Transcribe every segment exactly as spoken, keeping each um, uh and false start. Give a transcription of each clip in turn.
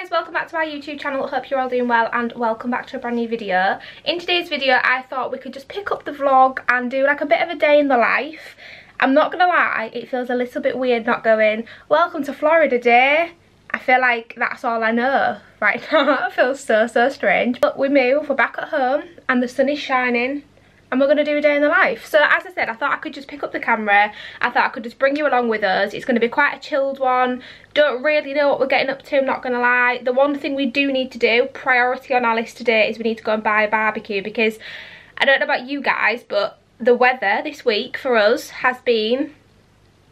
guys, welcome back to my YouTube channel. Hope you're all doing well and welcome back to a brand new video. In today's video I thought we could just pick up the vlog and do like a bit of a day in the life. I'm not gonna lie, it feels a little bit weird not going welcome to Florida Day. I feel like that's all I know right now. It feels so so strange, but we move, we're back at home and the sun is shining and we're going to do a day in the life. So as I said, I thought I could just pick up the camera. I thought I could just bring you along with us. It's going to be quite a chilled one. Don't really know what we're getting up to, I'm not going to lie. The one thing we do need to do, priority on our list today, is we need to go and buy a barbecue, because I don't know about you guys, but the weather this week for us has been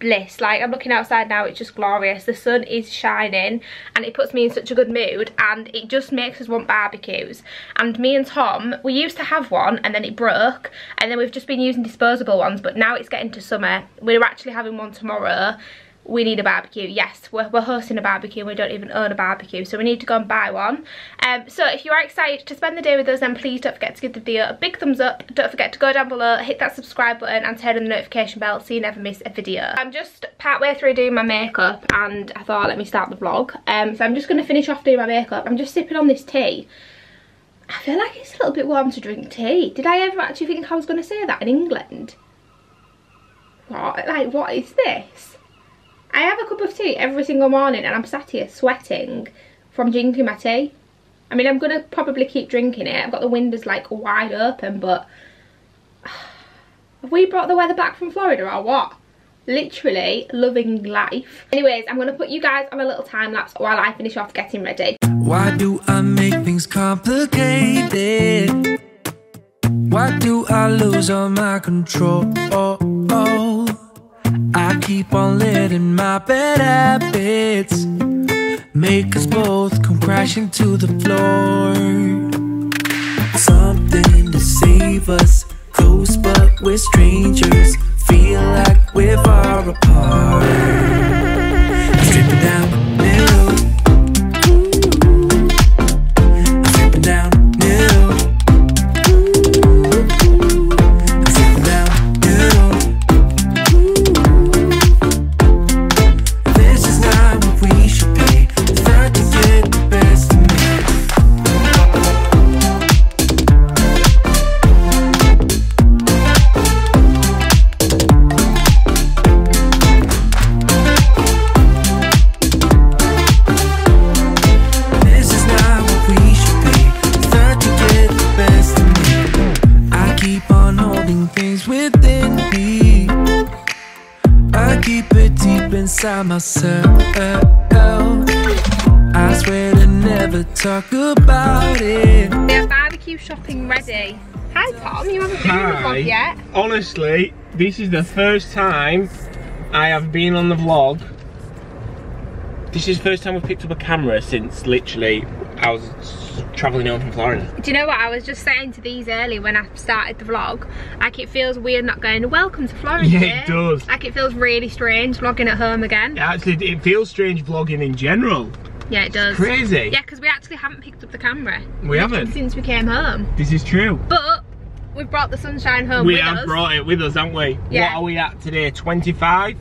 bliss. Like, I'm looking outside now, it's just glorious. The sun is shining and it puts me in such a good mood, and it just makes us want barbecues. And me and Tom, we used to have one and then it broke, and then we've just been using disposable ones, but now it's getting to summer. We're actually having one tomorrow. We need a barbecue. Yes, we're, we're hosting a barbecue and we don't even own a barbecue, so we need to go and buy one. Um, so if you are excited to spend the day with us, then please don't forget to give the video a big thumbs up. Don't forget to go down below, hit that subscribe button and turn on the notification bell so you never miss a video. I'm just partway through doing my makeup and I thought, let me start the vlog. Um, so I'm just going to finish off doing my makeup. I'm just sipping on this tea. I feel like it's a little bit warm to drink tea. Did I ever actually think I was going to say that in England? What? Like, what is this? I have a cup of tea every single morning and I'm sat here sweating from drinking my tea. I mean, I'm going to probably keep drinking it. I've got the windows like wide open, but have we brought the weather back from Florida or what? Literally loving life. Anyways, I'm going to put you guys on a little time lapse while I finish off getting ready. Why do I make things complicated? Why do I lose all my control? Oh, oh. I keep on letting my bad habits make us both come crashing to the floor. Something to save us, close but we're strangers, feel like we're far apart. I'm stripping down new, I'm stripping down new. Myself, I swear to never talk about it. We have barbecue shopping ready. Hi Tom, you haven't been on the vlog yet. Honestly, this is the first time I have been on the vlog. This is the first time we've picked up a camera since literally I was travelling home from Florida. Do you know what, I was just saying to these earlier when I started the vlog, like it feels weird not going, welcome to Florida. Yeah, it does. Like it feels really strange vlogging at home again. Yeah, actually, it feels strange vlogging in general. Yeah, it does. It's crazy. Yeah, because we actually haven't picked up the camera. We haven't. Since we came home. This is true. But we've brought the sunshine home with us. We have brought it with us, haven't we? Yeah. What are we at today, twenty-five?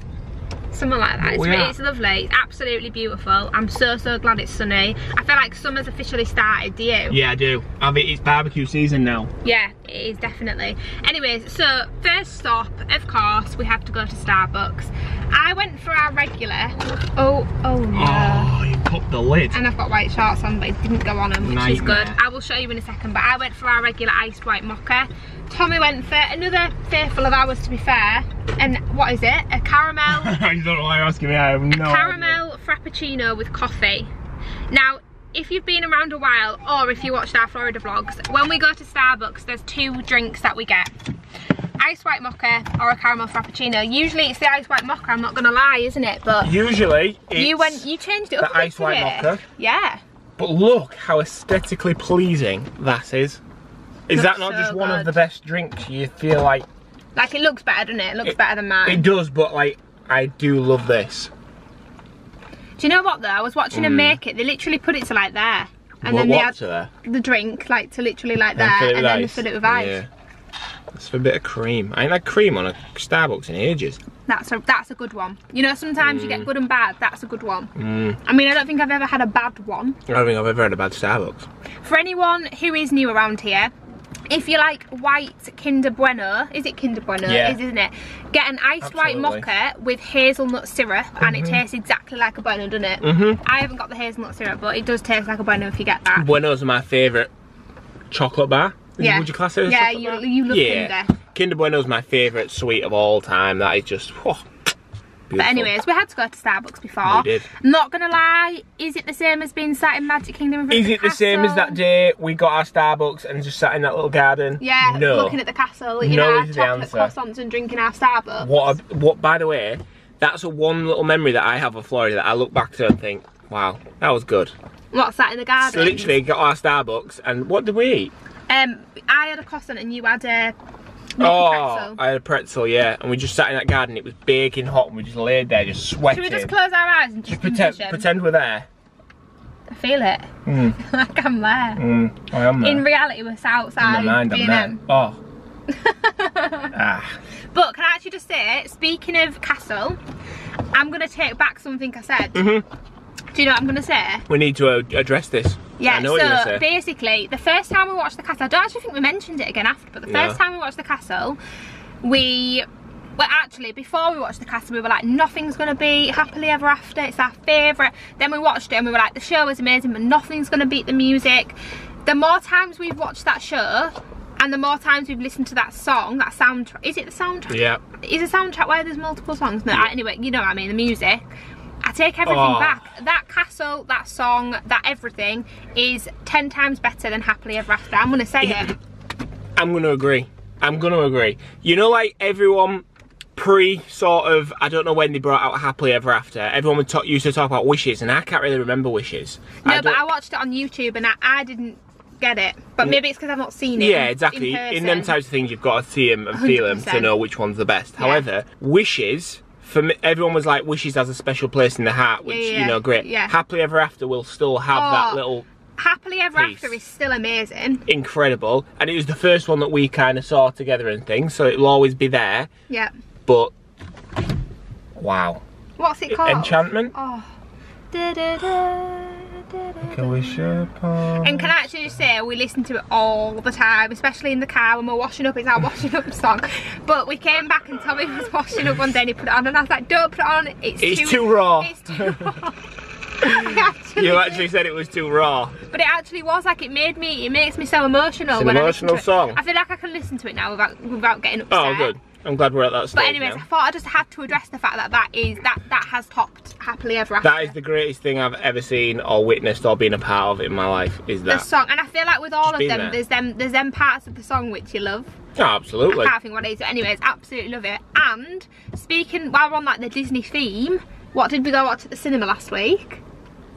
Something like that. It's, it's lovely. It's absolutely beautiful. I'm so so glad it's sunny. I feel like summer's officially started. Do you? Yeah, I do. I mean, it's barbecue season now. Yeah, it is definitely. Anyways, so first stop, of course, we have to go to Starbucks. I went for our regular. Oh, oh no! Oh, you popped the lid. And I've got white shorts on, but it didn't go on them, which Nightmare. Is good. I will show you in a second. But I went for our regular iced white mocha. Tommy went for another faithful of ours, to be fair. And what is it? A caramel. I don't know why you're asking me. I have no idea. A caramel frappuccino with coffee. Now, if you've been around a while, or if you watched our Florida vlogs, when we go to Starbucks, there's two drinks that we get. Ice white mocha or a caramel frappuccino. Usually it's the ice white mocha, I'm not gonna lie, isn't it? But usually it's you went you changed it up. The ice white mocha. Yeah. But look how aesthetically pleasing that is. Is that not just one of the best drinks you feel like? Like it looks better, doesn't it? It looks better than mine. It does, but like I do love this. Do you know what though? I was watching them make it. They literally put it to like there, and then they add the drink like to literally like there, and then they fill it with ice. Yeah. That's for a bit of cream. I ain't had cream on a Starbucks in ages. That's a, that's a good one. You know, sometimes mm. you get good and bad. That's a good one. Mm. I mean, I don't think I've ever had a bad one. I don't think I've ever had a bad Starbucks. For anyone who is new around here, if you like white Kinder Bueno, is it Kinder Bueno? Yeah. It is, isn't it? Get an iced Absolutely. white mocha with hazelnut syrup, mm-hmm. and it tastes exactly like a Bueno, doesn't it? Mm-hmm. I haven't got the hazelnut syrup, but it does taste like a Bueno if you get that. Bueno's my favourite chocolate bar. Yeah. Would you class it as yeah, chocolate you, bar? You love yeah. Kinder. Kinder Bueno's my favourite sweet of all time. That is just, oh, beautiful. But anyways, we had to go to Starbucks before. We did. Not gonna lie, is it the same as being sat in Magic Kingdom? Is it the same as that day we got our Starbucks and just sat in that little garden? Yeah, no. Looking at the castle, eating our chocolate croissants and drinking our Starbucks. What, a, what? By the way, that's a one little memory that I have of Florida that I look back to and think, wow, that was good. What's that in the garden? So literally got our Starbucks and what did we eat? Um, I had a croissant and you had a... Oh, pretzel. I had a pretzel, yeah, and we just sat in that garden. It was baking hot, and we just laid there, just sweating. Should we just close our eyes and just, just pretend, pretend we're there? I feel it. Mm. Like I'm there. Mm. I am there. In reality, we're outside. In my mind, I'm there. Oh. Ah. But can I actually just say, speaking of castle, I'm gonna take back something I said. Mm-hmm. Do you know what I'm gonna say? We need to uh, address this. Yeah, so basically, the first time we watched the castle, I don't actually think we mentioned it again after, but the first time we watched the castle, we, well actually, before we watched the castle, we were like, nothing's going to be Happily Ever After, it's our favourite. Then we watched it and we were like, the show was amazing, but nothing's going to beat the music. The more times we've watched that show, and the more times we've listened to that song, that soundtrack, is it the soundtrack? Yeah. Is it a soundtrack where there's multiple songs? No, yeah. Anyway, you know what I mean, the music. I take everything oh. back. That castle, that song, that everything is ten times better than Happily Ever After. I'm gonna say it. I'm gonna agree. I'm gonna agree. You know, like everyone pre sort of, I don't know when they brought out Happily Ever After, everyone would talk, used to talk about Wishes, and I can't really remember Wishes. No, I but I watched it on YouTube and I, I didn't get it. But maybe it's because I've not seen it. Yeah, exactly. In, in them types of things, you've got to see them and one hundred percent. Feel them to know which one's the best. Yeah. However, Wishes, for me, everyone was like, Wishes has a special place in the heart, which, yeah, yeah, you know, great. Yeah. Happily Ever After will still have oh, that little Happily Ever piece. After is still amazing. Incredible. And it was the first one that we kind of saw together and things, so it'll always be there. Yeah. But, wow. What's it called? Enchantment. Oh. Da, da, da. Can wish upon. And can I actually just say, we listen to it all the time, especially in the car when we're washing up. It's our washing up song. But we came back and Tommy was washing up one day and he put it on and I was like, don't put it on, it's, it's too, too raw. It's too raw. actually you actually did. said it was too raw. But it actually was, like it made me, it makes me so emotional. It's an when emotional I song. I feel like I can listen to it now without, without getting upset. Oh good. I'm glad we're at that stage. But anyways, now. I thought I just had to address the fact that that is that that has topped Happily Ever After. That is the greatest thing I've ever seen or witnessed or been a part of in my life. Is that the song? And I feel like with all just of them, there. there's them there's them parts of the song which you love. Oh, absolutely. I can't think what it is. But anyways, absolutely love it. And speaking while we're on like the Disney theme, what did we go watch at the cinema last week?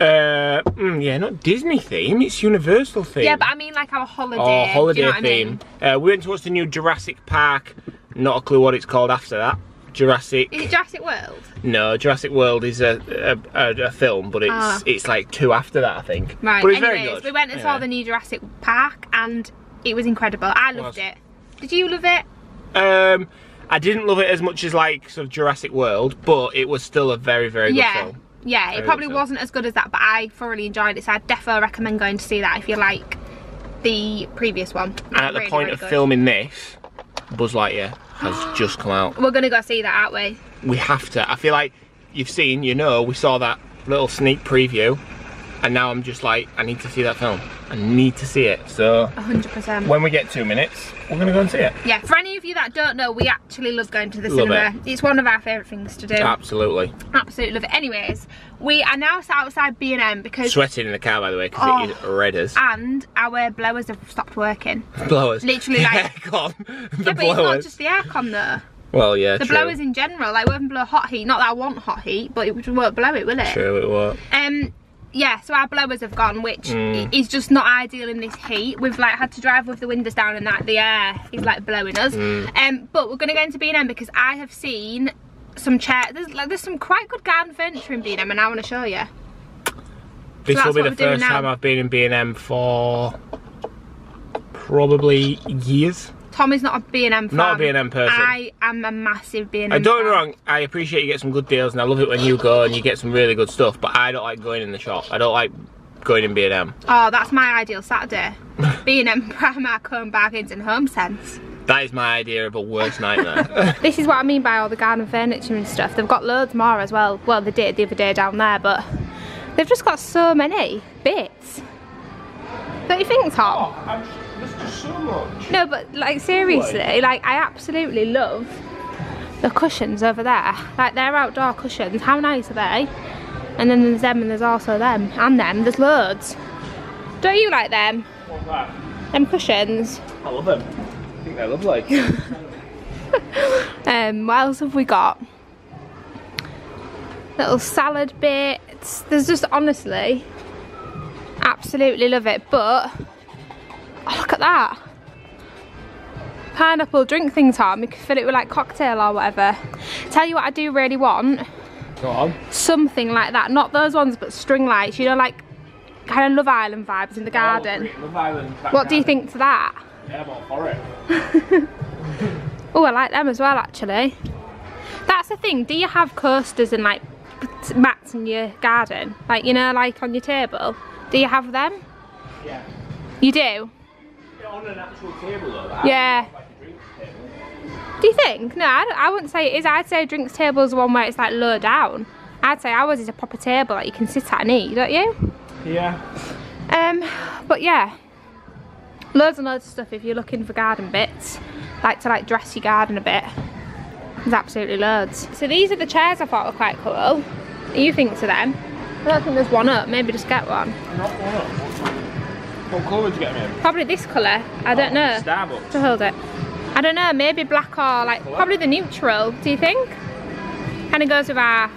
Uh, mm, yeah, not Disney theme, it's Universal theme. Yeah, but I mean like our holiday. Oh, holiday you know theme. I mean? Uh, we went to watch the new Jurassic Park. Not a clue what it's called after that. Jurassic. Is it Jurassic World? No, Jurassic World is a a, a, a film, but it's oh. it's like two after that, I think. Right. But it's Anyways, very good. We went and yeah. saw the new Jurassic Park, and it was incredible. I loved it. it. Did you love it? Um, I didn't love it as much as like sort of Jurassic World, but it was still a very very good yeah. film. Yeah, very it probably wasn't as good as that, but I thoroughly enjoyed it. So I definitely recommend going to see that if you like the previous one. And at really, the point really of good. filming this, Buzz Lightyear has just come out. We're gonna go see that, aren't we? We have to. I feel like you've seen, you know, we saw that little sneak preview, and now I'm just like, I need to see that film. I need to see it. So, one hundred percent. When we get two minutes, we're gonna go and see it. Yeah. For any of you that don't know, we actually love going to the love cinema. It. It's one of our favourite things to do. Absolutely. Absolutely love it. Anyways, we are now sat outside B and M because sweating in the car, by the way, because oh, it is red as. And our blowers have stopped working. Blowers. Literally, like aircon. The yeah, but blowers. It's not just the aircon though. Well, yeah, The true. blowers in general, like we won't blow hot heat. Not that I want hot heat, but it won't blow it, will it? True, it won't. Um. Yeah, so our blowers have gone, which mm. is just not ideal in this heat. We've like had to drive with the windows down and that the air is like blowing us. Mm. Um, but we're gonna go into B and M because I have seen some chairs. There's, like, there's some quite good garden furniture in B and M, and I want to show you. This so will be the first time I've been in B and M for probably years. Tommy's not a B and M fan. Not a B and M person. I am a massive B and M fan. Don't get me wrong, I appreciate you get some good deals and I love it when you go and you get some really good stuff, but I don't like going in the shop. I don't like going in B and M. Oh, that's my ideal Saturday. B and M, Primark, Home Bargains and Home Sense. That is my idea of a worst nightmare. This is what I mean by all the garden furniture and stuff. They've got loads more as well. Well, they did the other day down there, but they've just got so many bits. Don't you think, Tom? Oh, there's just so much. No, but like seriously, like I absolutely love the cushions over there. Like they're outdoor cushions. How nice are they? And then there's them, and there's also them, and them. There's loads. Don't you like them? What's that? Them cushions. I love them. I think they're lovely. um, what else have we got? Little salad bits. There's just honestly, absolutely love it. But oh, look at that pineapple drink thing, Tom. You can fill it with like cocktail or whatever. Tell you what, I do really want. Go on. Something like that, not those ones, but string lights. You know, like kind of Love Island vibes in the garden. Oh, Love Island, what garden. Do you think to that? Yeah, I'm all for it. Oh, I like them as well, actually. That's the thing. Do you have coasters and like mats in your garden? Like, you know, like on your table? Do you have them? Yeah. You do? Yeah, on an actual table though. Yeah. Like a drinks table. Do you think? No, I, don't, I wouldn't say it is. I'd say a drinks table is one where it's like low down. I'd say ours is a proper table that you can sit at and eat, don't you? Yeah. Um, but yeah. Loads and loads of stuff if you're looking for garden bits, like to like dress your garden a bit. There's absolutely loads. So these are the chairs I thought were quite cool. What do you think to them? I don't think there's one up, maybe just get one. Not one up. What colour would you get me? Probably this colour, I oh, don't know. Starbucks. To hold it. I don't know, maybe black or like, colour? Probably the neutral, do you think? Kind of goes with our,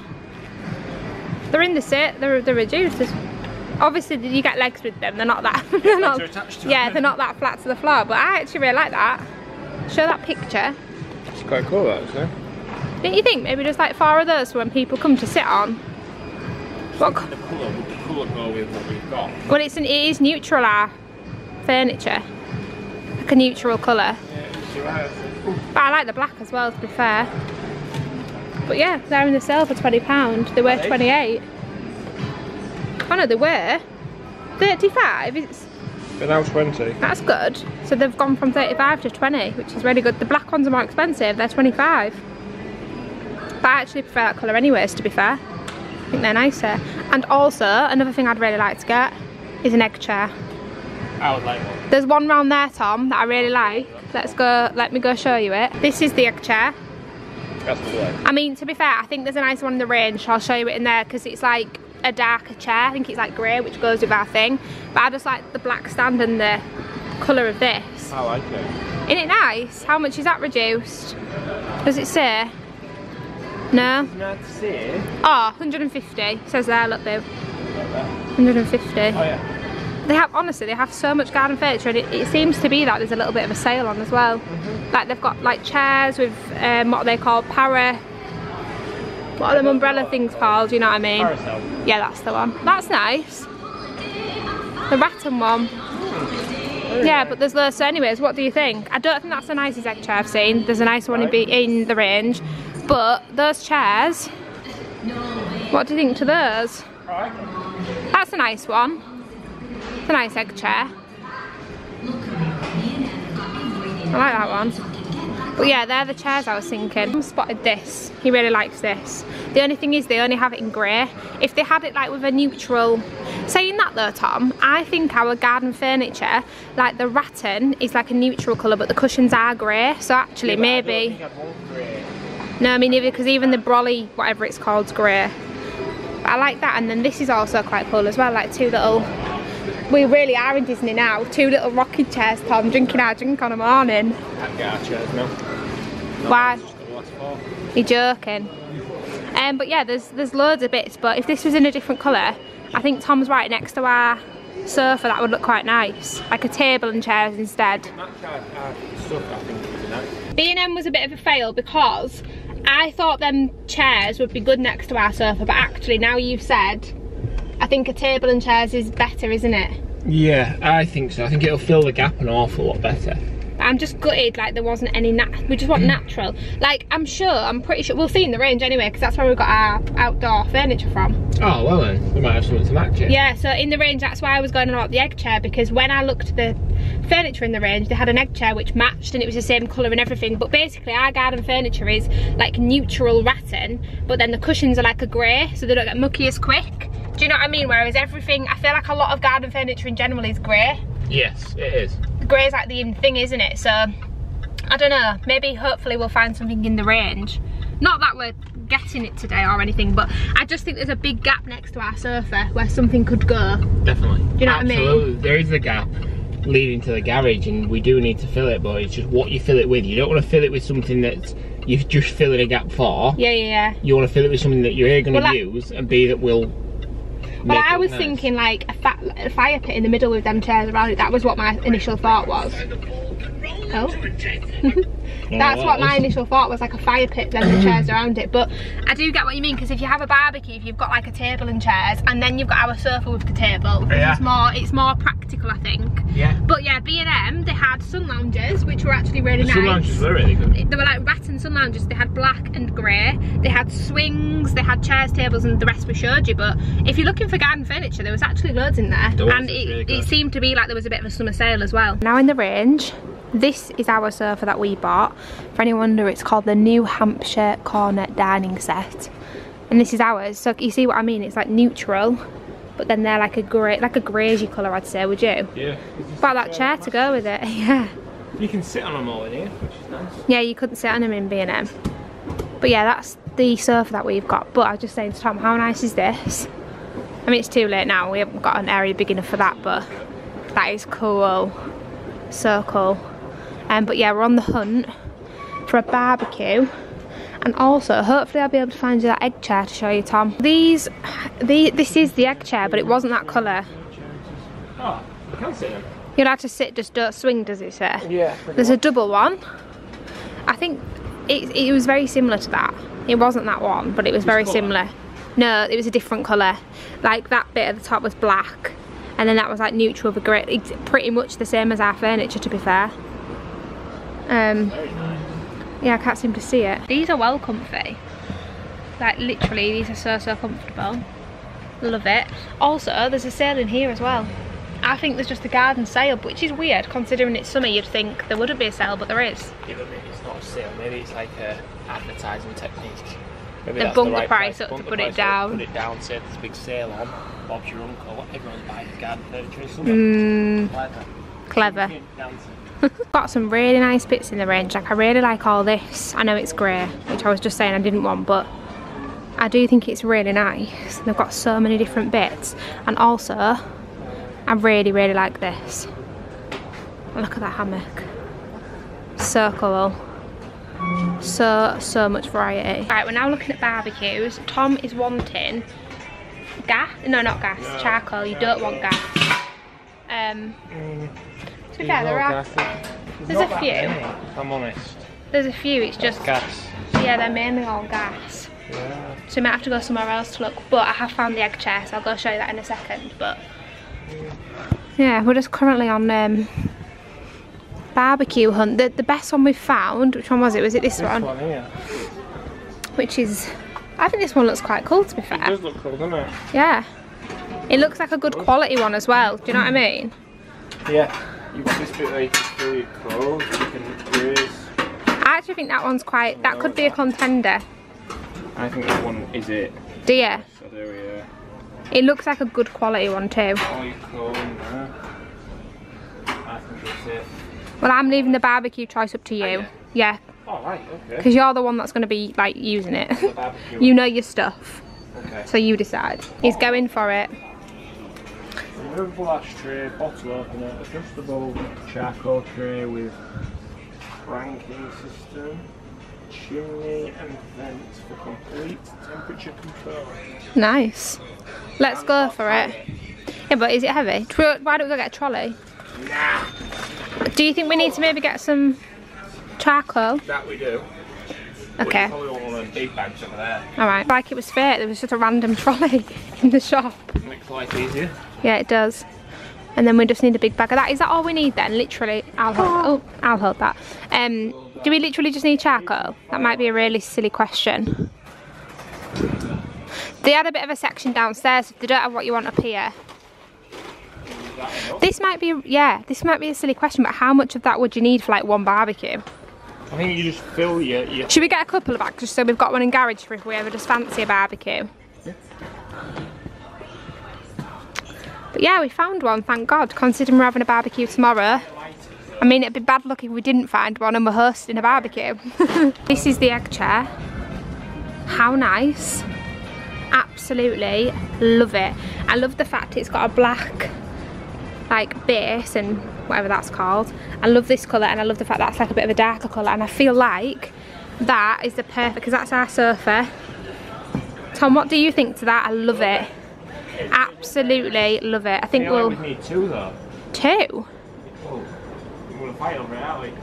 they're in the set, they're, they're reduced. Obviously you get legs with them, they're not that they're not, attached to yeah them. They're not that flat to the floor, but I actually really like that. Show that picture. It's quite cool actually. Don't you think? Maybe just like four of those for when people come to sit on. What the colour would the colour go with what we've got? Well, it's an, it is neutral, our furniture, like a neutral colour. Yeah, you're right. But I like the black as well, to be fair. But yeah, they're in the sale for twenty pounds. They were twenty-eight. Oh no, they were thirty-five. It's they're now twenty. That's good. So they've gone from thirty-five to twenty, which is really good. The black ones are more expensive. They're twenty-five. But I actually prefer that colour, anyways. To be fair, I think they're nicer. And also, another thing I'd really like to get is an egg chair. I would like one. There's one round there, Tom, that I really like. Let's go. Let me go show you it. This is the egg chair. That's what I like. I mean, to be fair, I think there's a nice one in the Range. I'll show you it in there because it's like a darker chair. I think it's like grey, which goes with our thing, but I just like the black stand and the colour of this. I like it. Isn't it nice? How much is that reduced? Does it say? No? No, say. Oh, one hundred and fifty. It says there, look babe. one hundred and fifty. Oh yeah. They have, honestly, they have so much garden furniture, and it, it seems to be that there's a little bit of a sale on as well. Mm-hmm. Like they've got like chairs with um, what they call para What are them umbrella things called, you know what I mean? Parasol. Yeah, that's the one. That's nice. The rattan one. Yeah, but there's loads. So anyways, what do you think? I don't think that's the nicest egg chair I've seen. There's a nicer one in, B in the Range. But those chairs, what do you think to those? That's a nice one. It's a nice egg chair. I like that one. But yeah, they're the chairs I was thinking. I spotted this. He really likes this. The only thing is they only have it in grey. If they had it like with a neutral... Saying that though, Tom, I think our garden furniture, like the rattan, is like a neutral colour, but the cushions are grey. So actually, yeah, maybe... I don't think grey. No, me neither, because even the brolly, whatever it's called, is grey. But I like that. And then this is also quite cool as well, like two little... We really are in Disney now. Two little rocking chairs, Tom, drinking our drink on a morning. I'd get our chairs now. Why? You're joking. Um, but yeah, there's there's loads of bits, but if this was in a different colour, I think Tom's right next to our sofa, that would look quite nice. Like a table and chairs instead. B and M was a bit of a fail because I thought them chairs would be good next to our sofa, but actually now you've said... I think a table and chairs is better, isn't it? Yeah, I think so. I think it'll fill the gap an awful lot better. But I'm just gutted like there wasn't any nat. We just want natural. Like I'm sure, I'm pretty sure we'll see in the Range anyway, because that's where we got our outdoor furniture from. Oh well then, we might have something to match it. Yeah, so in the Range that's why I was going on about the egg chair, because when I looked at the furniture in the Range, they had an egg chair which matched and it was the same colour and everything. But basically our garden furniture is like neutral rattan, but then the cushions are like a grey so they don't get mucky as quick. Do you know what I mean? Whereas everything, I feel like a lot of garden furniture in general is grey. Yes, it is. Grey's like the thing, isn't it? So, I don't know. Maybe, hopefully, we'll find something in the Range. Not that we're getting it today or anything, but I just think there's a big gap next to our sofa where something could go. Definitely. Do you know Absolutely. what I mean? There is a gap leading to the garage, and we do need to fill it, but it's just what you fill it with. You don't want to fill it with something that's you've just filled a gap for. Yeah, yeah, yeah. You want to fill it with something that you're A, going to well, use, and B, that will... Well, I was nice. thinking like a, fat, a fire pit in the middle with them chairs around it. That was what my initial thought was. Oh. That's what my initial thought was, like a fire pit, then the chairs around it. But I do get what you mean, because if you have a barbecue, if you've got like a table and chairs, and then you've got our sofa with the table, yeah. it's more it's more practical, I think. Yeah. But yeah, B and M, they had sun lounges, which were actually really the nice. Sun lounges were really good. They were like rattan sun lounges. They had black and grey. They had swings. They had chairs, tables, and the rest we showed you. But if you're looking for garden furniture, there was actually loads in there, Doors, and it, really it seemed to be like there was a bit of a summer sale as well. Now in the Range. This is our sofa that we bought. For any wonder, it's called the New Hampshire Corner Dining Set. And this is ours. So you see what I mean? It's like neutral, but then they're like a grey, like a greyish colour, I'd say, would you? Yeah. Bought that chair to go with it, yeah. You can sit on them all in here, which is nice. Yeah, you couldn't sit on them in B and M. But yeah, that's the sofa that we've got. But I was just saying to Tom, how nice is this? I mean, it's too late now. We haven't got an area big enough for that, but that is cool. So cool. Um, but yeah, we're on the hunt for a barbecue, and also hopefully I'll be able to find you that egg chair to show you, Tom. These, the this is the egg chair, but it wasn't that colour. Oh, you can sit. You're allowed to sit, just don't swing, does it, sir? Yeah. There's a double one. I think it it was very similar to that. It wasn't that one, but it was very similar. No, it was a different colour. Like that bit at the top was black, and then that was like neutral with grey. It's pretty much the same as our furniture, to be fair. Um, yeah, I can't seem to see it. These are well comfy. Like literally, these are so, so comfortable. Love it. Also, there's a sale in here as well. I think there's just a garden sale, which is weird considering it's summer. You'd think there wouldn't be a sale, but there is. Yeah, but maybe it's not a sale. Maybe it's like a advertising technique. Maybe they bunk the, right the price up to put it down. Put it down, say there's a big sale on. Bob's your uncle. Everyone's buying garden furniture in summer. Mm, clever. Clever. Got some really nice bits in the Range. Like I really like all this. I know it's grey, which I was just saying I didn't want, but I do think it's really nice. They've got so many different bits, and also I really really like this. Look at that hammock. So cool. So so much variety. Right, we're now looking at barbecues. Tom is wanting gas. No, not gas. No, charcoal. You don't want gas. Um. Mm. Yeah, there are, there's a few, if I'm honest. There's a few, it's just gas. Yeah, they're mainly all gas. Yeah. So you might have to go somewhere else to look, but I have found the egg chair, so I'll go show you that in a second. But yeah, we're just currently on um, barbecue hunt. The, the best one we've found, which one was it? Was it this, this one? one here. Which is, I think this one looks quite cool, to be fair. It does look cool, doesn't it? Yeah. It looks like a good quality one as well, do you know what I mean? Yeah. You can just put like your clothes, you can raise. I actually think that one's quite, that could be a contender. I think that one is it. Do you? So there we are. It looks like a good quality one too. All your clothes in there. I think that's it. Well, I'm leaving the barbecue choice up to you. Yeah. Oh right, okay. Because you're the one that's going to be like using it. You know your stuff. Okay. So you decide. He's going for it. Removable ashtray, bottle opener, adjustable charcoal tray with cranking system, chimney and vent for complete temperature control. Nice. Let's and go for it. Heavy. Yeah, but is it heavy? Why don't we go get a trolley? Nah. Do you think we need to maybe get some charcoal? That we do. Okay. Probably all those big bags over there. Alright. Like it was fate, there was just a random trolley in the shop. Makes life easier. Yeah, it does. and then we just need a big bag of that. Is that all we need then? Literally, I'll hold, oh, I'll hold that. Um, do we literally just need charcoal? That might be a really silly question. They had a bit of a section downstairs. If they don't have what you want up here. This might be, yeah, this might be a silly question, but how much of that would you need for like one barbecue? I think you just fill your... your... Should we get a couple of bags just so we've got one in garage for if we ever just fancy a barbecue? Yeah. But yeah, we found one, thank God, considering we're having a barbecue tomorrow. I mean, it'd be bad luck if we didn't find one and we're hosting a barbecue. This is the egg chair. How nice. Absolutely love it. I love the fact it's got a black... like base and whatever that's called. I love this colour, and I love the fact that's like a bit of a darker colour, and I feel like that is the perfect, because that's our sofa. Tom, what do you think to that? I love it. Absolutely love it. I think yeah, we'll... we need two though. Two? Oh, you want to fight over it, aren't we?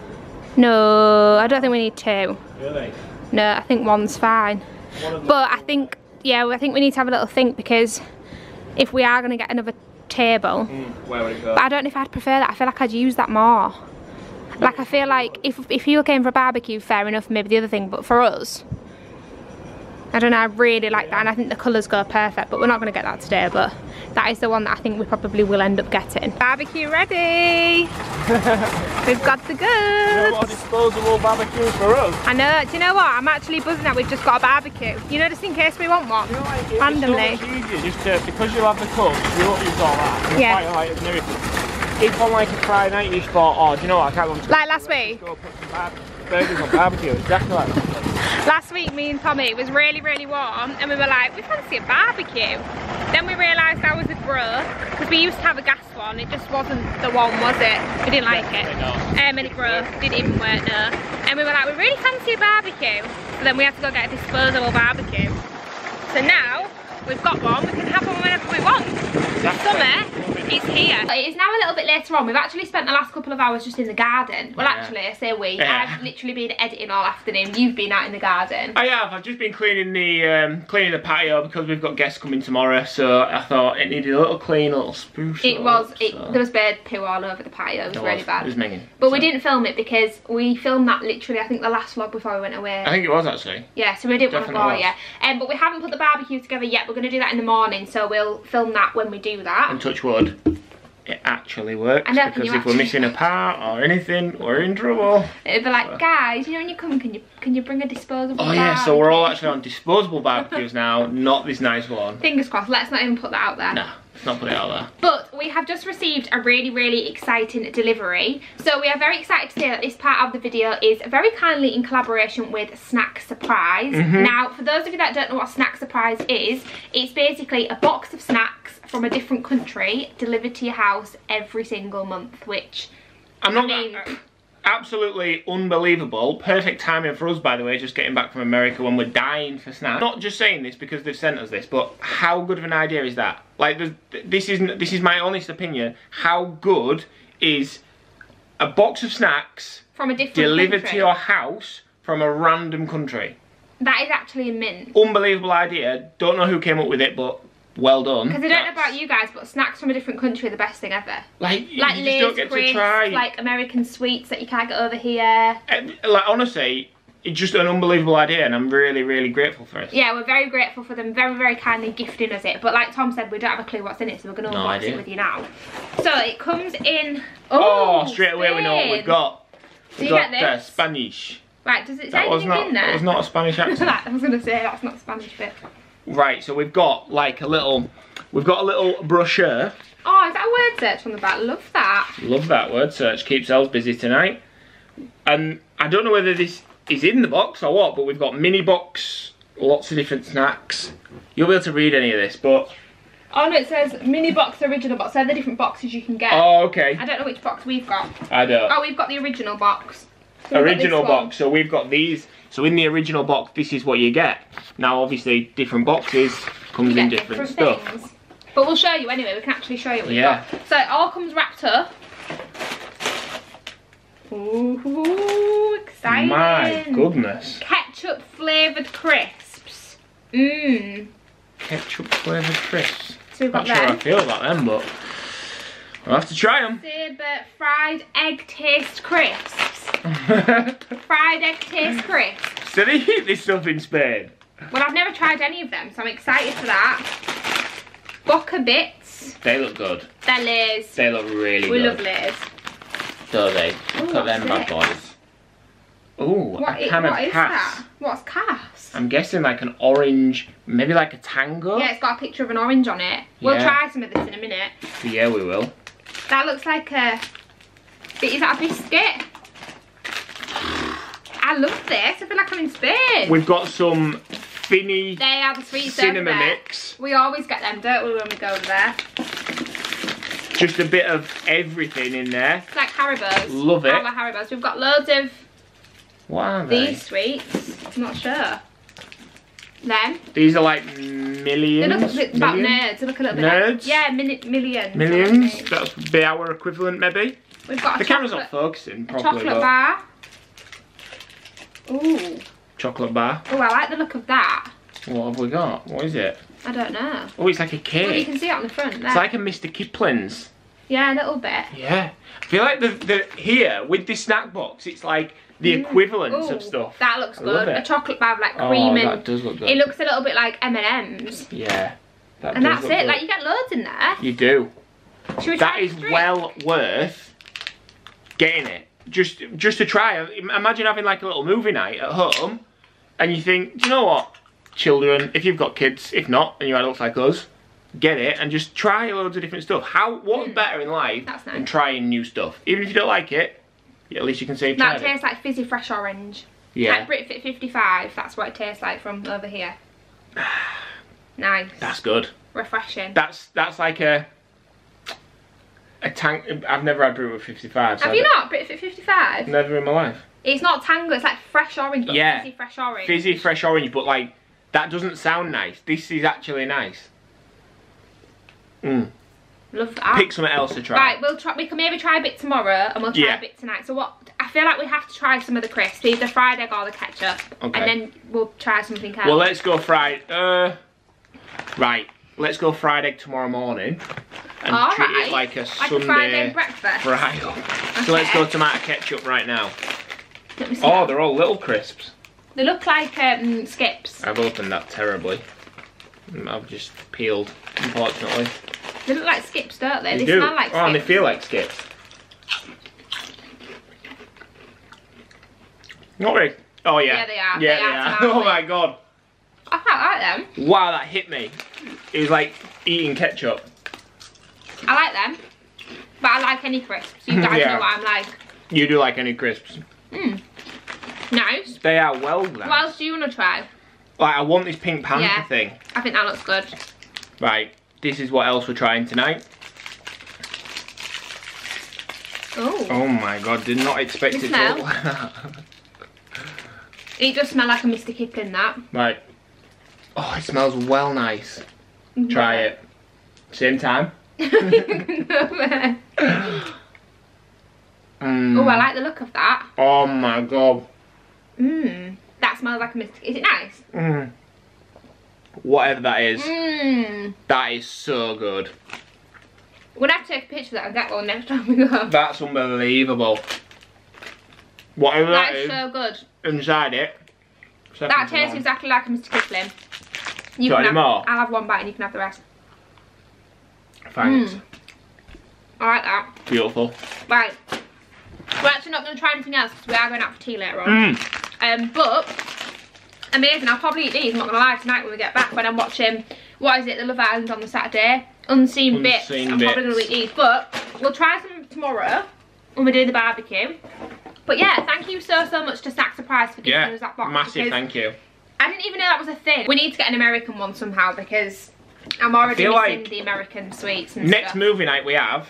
No, I don't think we need two. Really? No, I think one's fine. One but I think, yeah, I think we need to have a little think, because if we are going to get another table, mm, where would it go? But I don't know if I'd prefer that. I feel like I'd use that more. Like I feel like if if you came for a barbecue, fair enough, maybe the other thing, but for us, I don't know, I really like that, and I think the colours go perfect, but we're not going to get that today, but that is the one that I think we probably will end up getting. Barbecue ready! We've got the goods! You know what, a disposable barbecue for us? I know, do you know what, I'm actually buzzing that we've just got a barbecue. You know, just in case we want one, you know, like, randomly. It's so much easier just to, because you'll have the cook, you'll use all that, you'll yeah. quite like everything. If on like a Friday night you thought, oh, do you know what, I can't remember. Like last week? Go put some bar burgers on barbecue, exactly like that. Last week me and Tommy, it was really really warm and we were like, we fancy a barbecue. Then we realised I was a bro, because we used to have a gas one, it just wasn't the one, was it? We didn't like it. Um, and it broke, didn't even work, no. And we were like, we really fancy a barbecue. So then we had to go get a disposable barbecue. So now, we've got one, we can have one whenever we want. Summer is here. It is now a little bit later on. We've actually spent the last couple of hours just in the garden. Well, yeah. actually, I say we. Yeah. I've literally been editing all afternoon. You've been out in the garden. I have. I've just been cleaning the um, cleaning the patio because we've got guests coming tomorrow. So I thought it needed a little clean, a little spruce. It was. Up, it, so. There was bird poo all over the patio. It was, it was really bad. It was minging. But so. we didn't film it because we filmed that literally, I think, the last vlog before we went away. I think it was actually. Yeah. So we didn't Definitely want to go yet. Um, but we haven't put the barbecue together yet. We're going to do that in the morning. So we'll film that when we do that. And touch wood. It actually works, because if we're missing a part or anything, we're in trouble. It'd be like, so. guys, you know when you come, can you can you bring a disposable? Oh yeah, so we're all actually on disposable barbecues now, not this nice one. Fingers crossed. Let's not even put that out there. No, let's not put it out there. But we have just received a really, really exciting delivery. So we are very excited to say that this part of the video is very kindly in collaboration with Snack Surprise. Mm-hmm. Now, for those of you that don't know what Snack Surprise is, it's basically a box of snacks from a different country delivered to your house every single month, which I'm not I mean, that, absolutely unbelievable. Perfect timing for us, by the way, just getting back from America when we're dying for snacks. Not just saying this because they've sent us this, but how good of an idea is that? Like, this isn't this is my honest opinion. How good is a box of snacks from a different delivered country. to your house from a random country? That is actually a mint. Unbelievable idea. Don't know who came up with it, but well done. Because I don't That's... know about you guys, but snacks from a different country are the best thing ever. Like, like you just don't get crisps, to try. Like American sweets that you can't get over here. And, like, honestly, it's just an unbelievable idea, and I'm really, really grateful for it. Yeah, we're very grateful for them, very, very kindly gifting us it. But like Tom said, we don't have a clue what's in it, so we're going to unbox it with you now. So it comes in... Oh, oh straight away we know what we've got. We've got uh, Spanish. Right, does it say anything not, in there? That was not a Spanish accent. I was going to say, that's not Spanish bit. Right, so we've got like a little, we've got a little brochure. Oh, is that a word search on the back? Love that. Love that word search. Keeps Els busy tonight. And I don't know whether this is in the box or what, but we've got mini box, lots of different snacks. You'll be able to read any of this, but... Oh no, it says mini box original box. They're the different boxes you can get. Oh, okay. I don't know which box we've got. I don't. Oh, we've got the original box. So original box, so we've got these. So in the original box, this is what you get. Now, obviously, different boxes comes in different, different stuff. Things. But we'll show you anyway. We can actually show you what yeah. we've got. So it all comes wrapped up. Ooh, exciting. My goodness. Ketchup flavoured crisps. Mmm. Ketchup flavoured crisps. So we've got Not them. sure I feel about them, but... I'll have to try them. Sabre fried egg taste crisps. Fried egg taste crisps. Do they eat this stuff in Spain? Well, I've never tried any of them, so I'm excited for that. Bocca bits. They look good. They're Lay's. They look really we good. We love Lay's. Do they? Look Ooh, at them bad boys. Ooh, what a can it, of what cats. Is that? What's cats? I'm guessing like an orange, maybe like a tango. Yeah, it's got a picture of an orange on it. We'll yeah. try some of this in a minute. Yeah, we will. That looks like a... Is that a biscuit? I love this. I feel like I'm in Spain. We've got some Finny they are the sweet cinema over there. Mix. We always get them, don't we, when we go over there? Just a bit of everything in there. It's like Haribo's. Love it. I love Haribo's. We've got loads of what are they? These sweets. I'm not sure. Them. These are like millions. They look a bit about nerds. They look a little bit nerds. Like, yeah, min millions. Millions. That's be our equivalent, maybe. We've got the camera's not focusing properly. Chocolate bar. Ooh. Chocolate bar. Oh, I like the look of that. What have we got? What is it? I don't know. Oh, it's like a cake. Well, you can see it on the front there. It's like a Mister Kipling's. Yeah, a little bit. Yeah. I feel like the, the here, with this snack box, it's like the mm. equivalence Ooh, of stuff. That looks I good. A chocolate bar with like cream oh, and... that does look good. It looks a little bit like M and M's. Yeah. That and does that's look it. Good. Like, you get loads in there. You do. Should we try That is drink? well worth getting it. Just just to try. Imagine having like a little movie night at home and you think, do you know what, children, if you've got kids, if not, and you're adults like us, get it and just try loads of different stuff. How What's mm. better in life nice. than trying new stuff? Even if you don't like it, at least you can say you've tried it. That tastes like fizzy fresh orange. Yeah. Like Britvic fifty-five, that's what it tastes like from over here. Nice. That's good. Refreshing. That's that's like a... A tank. I've never had Britvic fifty-five. So have you not? Britvic fifty-five? Never in my life. It's not tango, it's like fresh orange, but yeah. fizzy fresh orange. Fizzy fresh orange, but like, that doesn't sound nice. This is actually nice. Mm. Love that. Pick something else to try. Right, we'll try, we can maybe try a bit tomorrow, and we'll try yeah. a bit tonight. So what, I feel like we have to try some of the crisps, either fried egg or the ketchup. Okay. And then we'll try something else. Well, let's go fried, uh, right, let's go fried egg tomorrow morning. And All treat right. it like a like Sunday breakfast. Fry up. Okay. So let's go tomato ketchup right now. Oh, that. They're all little crisps. They look like um, Skips. I've opened that terribly. I've just peeled, unfortunately. They look like Skips, don't they? They, they do. smell like oh, Skips. Oh, and they feel like Skips. Not really. Oh, yeah. Yeah, they are. Yeah, they, they are. are. Oh, my God. I quite like them. Wow, that hit me. It was like eating ketchup. I like them, but I like any crisps. You guys yeah. know what I'm like. You do like any crisps. Mm. Nice. They are well done. What else do you want to try? Like, I want this Pink Panther yeah, thing. I think that looks good. Right, this is what else we're trying tonight. Oh. Oh my God, did not expect it, it to look like that. It does smell like a Mister Kipling, that. Right. Oh, it smells well nice. Mm-hmm. Try it. Same time. mm. Oh, I like the look of that. Oh my God. Mmm. That smells like a Mister Is it nice? Mmm. Whatever that is. Mmm. That is so good. We'll have to take a picture of that and get one next time we go. That's unbelievable. Whatever that, that is. That is so good. Inside it. That tastes exactly like a Mister Kipling. You got any more? I'll have one bite and you can have the rest. Thanks. Mm. I like that. Beautiful. Right. We're actually not going to try anything else because we are going out for tea later on. Mm. Um, but, amazing. I'll probably eat these, I'm not going to lie, tonight when we get back when I'm watching, what is it, the Love Island on the Saturday. Unseen, Unseen bits. bits. I'm probably going to eat these. But, we'll try some tomorrow when we do the barbecue. But yeah, thank you so, so much to Snack Surprise for giving yeah, us that box. Massive thank you. I didn't even know that was a thing. We need to get an American one somehow because... I'm already missing like the American sweets and next stuff. Movie night we have,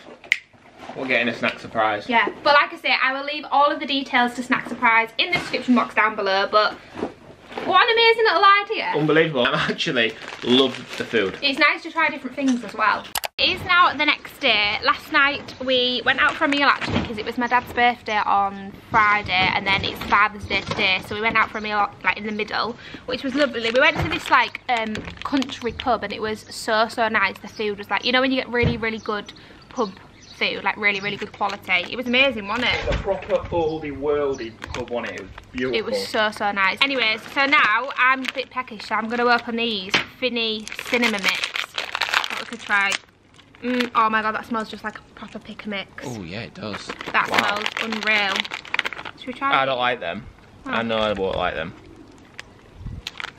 we're getting a Snack Surprise. Yeah, but like I say, I will leave all of the details to Snack Surprise in the description box down below, but what an amazing little idea. Unbelievable. I actually loved the food. It's nice to try different things as well. It is now the next day. Last night we went out for a meal actually because it was my dad's birthday on Friday and then it's Father's Day today, so we went out for a meal like in the middle, which was lovely. We went to this like um, country pub and it was so so nice. The food was like, you know when you get really really good pub food, like really, really good quality. It was amazing, wasn't it? It was a proper oldie worldy pub, wasn't it? It was beautiful. It was so, so nice. Anyways, so now I'm a bit peckish, so I'm going to open these Finny Cinema Mix. What we could try. Mm, oh my god, that smells just like a proper pick a mix. Oh yeah, it does. That wow. smells unreal. Should we try them? I don't like them. Oh. I know I won't like them.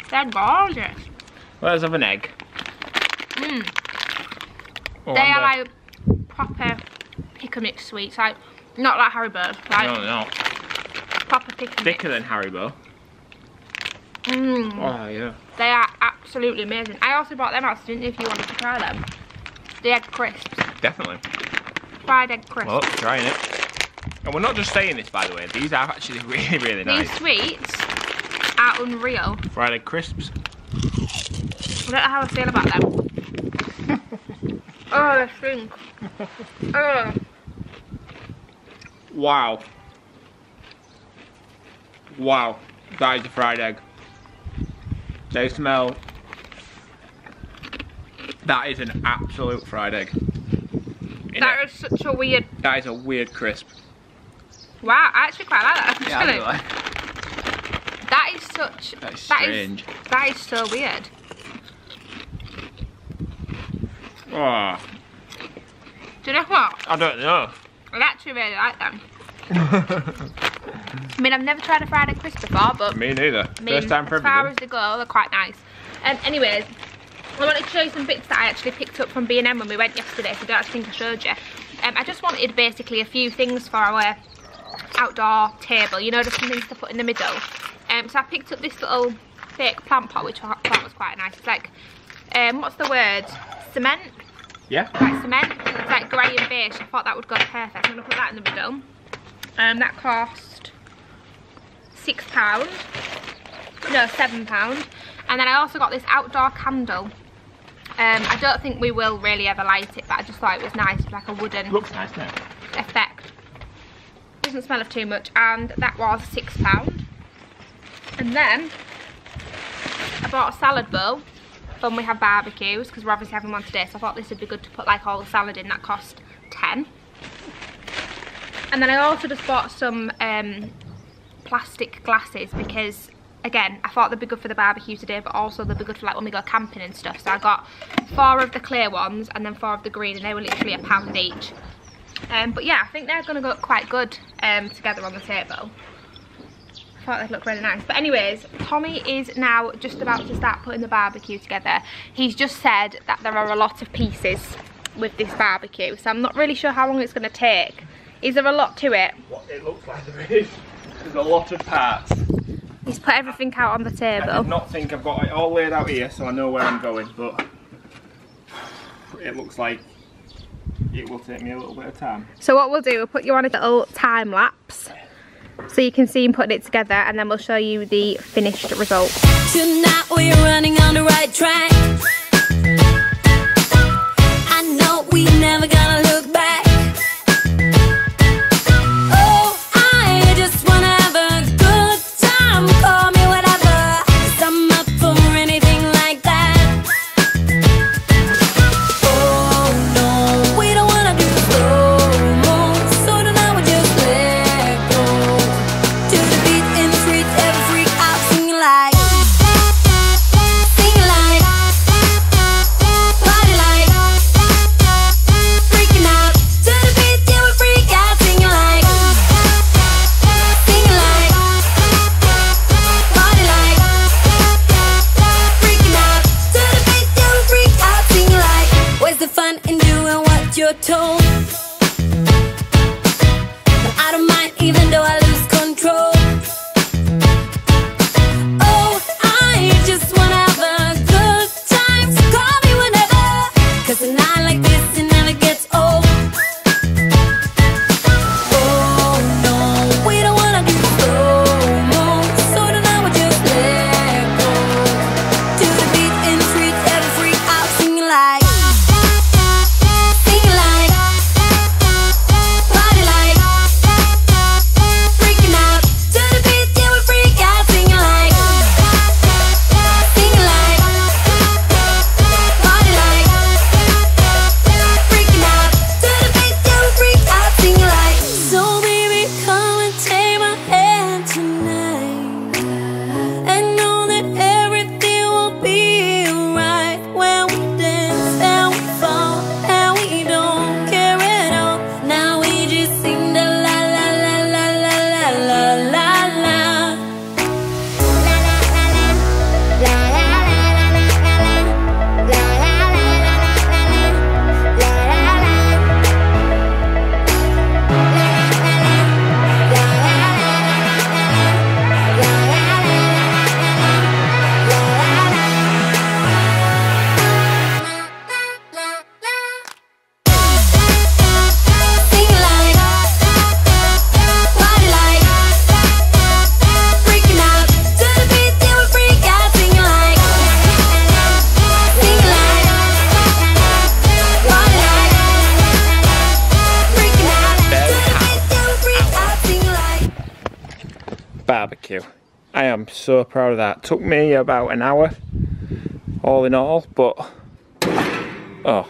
They're gorgeous. Well, let's have an egg. Mm. Oh, they I'm are the... like proper pick a mix sweets, like not like Haribo. Like, no, no. Proper pick a mix. Thicker than Haribo. Mm. Oh yeah. They are absolutely amazing. I also bought them out, so didn't you, if you wanted to try them. The egg crisps. Definitely. Fried egg crisps. Well, trying it. And we're not just saying this, by the way. These are actually really, really These nice. These sweets are unreal. Fried egg crisps. I don't know how I feel about them. Oh, they stink. Oh. Wow. Wow. That is a fried egg. They smell... That is an absolute fried egg. Isn't that it? Is such a weird... That is a weird crisp. Wow, I actually quite like that. Yeah, I like it. That is such... That is strange. That is, that is so weird. Oh. Do you know what? I don't know. I actually really like them. I mean, I've never tried a fried egg crisp before, but... Me neither. I mean, first time for everything. As far as they go, they're quite nice. Um, anyways... I wanted to show you some bits that I actually picked up from B and M when we went yesterday, so I don't actually think I showed you. Um, I just wanted basically a few things for our outdoor table, you know, just some things to put in the middle. Um, so I picked up this little fake plant pot, which I thought was quite nice. It's like, um, what's the word? Cement? Yeah. Like cement. It's like grey and beige. I thought that would go perfect. I'm going to put that in the middle. Um, that cost six pounds. No, seven pounds. And then I also got this outdoor candle. Um, I don't think we will really ever light it, but I just thought it was nice, like a wooden Looks nice, no? effect. Doesn't smell of too much, and that was six pounds. And then I bought a salad bowl when we have barbecues, because we're obviously having one today, so I thought this would be good to put like all the salad in. That cost ten. And then I also just bought some um, plastic glasses, because again, I thought they'd be good for the barbecue today, but also they'd be good for like when we go camping and stuff. So I got four of the clear ones and then four of the green, and they were literally a pound each. Um, but yeah, I think they're going to go quite good um, together on the table. I thought they'd look really nice. But anyways, Tommy is now just about to start putting the barbecue together. He's just said that there are a lot of pieces with this barbecue, so I'm not really sure how long it's going to take. Is there a lot to it? What it looks like there is. There's a lot of parts. He's put everything out on the table. I did not think I've got it all laid out here, so I know where I'm going, but it looks like it will take me a little bit of time. So what we'll do, we'll put you on a little time lapse so you can see him putting it together, and then we'll show you the finished result. Tonight we're running on the right track. I know we never gonna look back. barbecue. I am so proud of that. Took me about an hour all in all, but oh,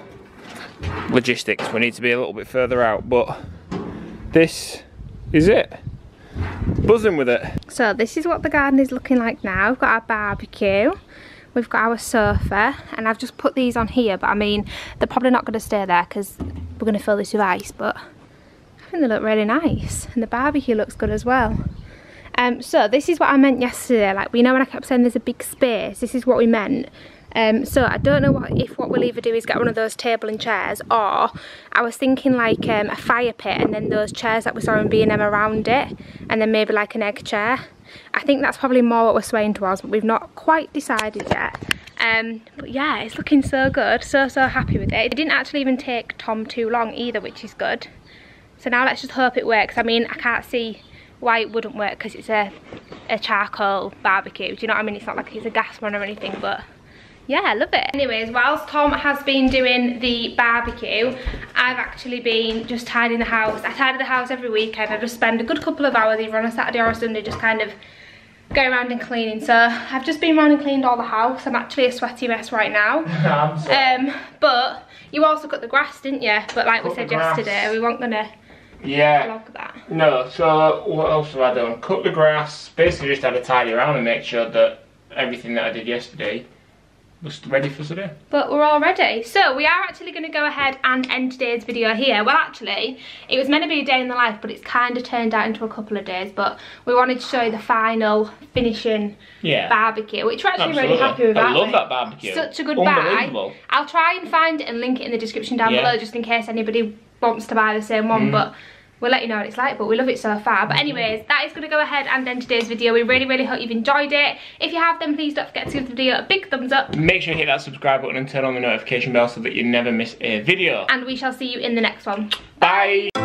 logistics, we need to be a little bit further out, but this is it. Buzzing with it. So this is what the garden is looking like now. We've got our barbecue, we've got our sofa, and I've just put these on here, but I mean, they're probably not going to stay there because we're going to fill this with ice, but I think they look really nice, and the barbecue looks good as well. Um, so this is what I meant yesterday, like, we know when I kept saying there's a big space, this is what we meant. Um, so I don't know what, if what we'll either do is get one of those table and chairs, or I was thinking like um, a fire pit and then those chairs that we saw in B and M around it, and then maybe like an egg chair. I think that's probably more what we're swaying towards, but we've not quite decided yet. Um, but yeah, it's looking so good, so so happy with it. It didn't actually even take Tom too long either, which is good. So now let's just hope it works. I mean, I can't see why it wouldn't work because it's a, a charcoal barbecue, do you know what I mean? It's not like it's a gas one or anything, but yeah, I love it. Anyways, whilst Tom has been doing the barbecue, I've actually been just tidying the house. I tidy the house every weekend. I just spend a good couple of hours either on a Saturday or a Sunday just kind of going around and cleaning. So I've just been around and cleaned all the house. I'm actually a sweaty mess right now. I'm sorry. Um, but you also cut the grass, didn't you? But like cut we said yesterday, we weren't gonna yeah. vlog that. No, so what else have I done? Cut the grass, basically just had to tidy around and make sure that everything that I did yesterday just ready for today. But we're all ready. So we are actually going to go ahead and end today's video here. Well, actually, it was meant to be a day in the life, but it's kind of turned out into a couple of days. But we wanted to show you the final finishing yeah. barbecue, which we're actually Absolutely. really happy with. I love we? that barbecue. Such a good buy. I'll try and find it and link it in the description down yeah. below, just in case anybody wants to buy the same one. Mm. But we'll let you know what it's like, but we love it so far. But anyways, that is going to go ahead and end today's video. We really, really hope you've enjoyed it. If you have, then please don't forget to give the video a big thumbs up. Make sure you hit that subscribe button and turn on the notification bell so that you never miss a video. And we shall see you in the next one. Bye! Bye.